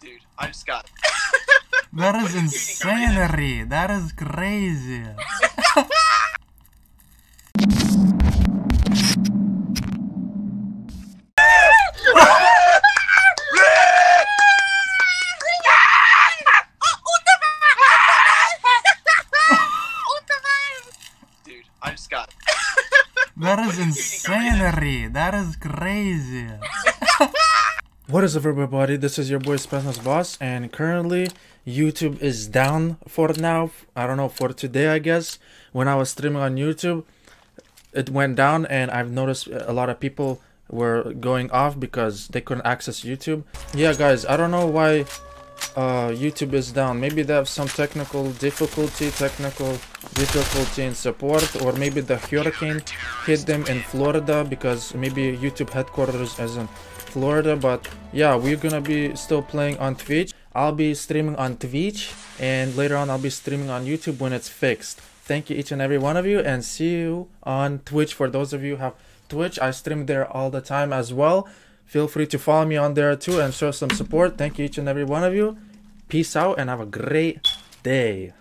Dude, I just got it. That is insanity. That is crazy. That is insanity. That is crazy. What is up, everybody? This is your boy Spetsnaz Boss, and currently YouTube is down for now. I don't know, for today, I guess. When I was streaming on YouTube, it went down, and I've noticed a lot of people were going off because they couldn't access YouTube. Yeah, guys, I don't know why YouTube is down. Maybe they have some technical difficulty in support, or maybe the hurricane hit them in Florida, because maybe YouTube headquarters is in Florida. But yeah, we're gonna be still playing on Twitch. I'll be streaming on Twitch, and later on I'll be streaming on YouTube when it's fixed. Thank you each and every one of you, and see you on Twitch. For those of you who have Twitch, I stream there all the time as well. Feel free to follow me on there too and show some support. Thank you each and every one of you. Peace out and have a great day.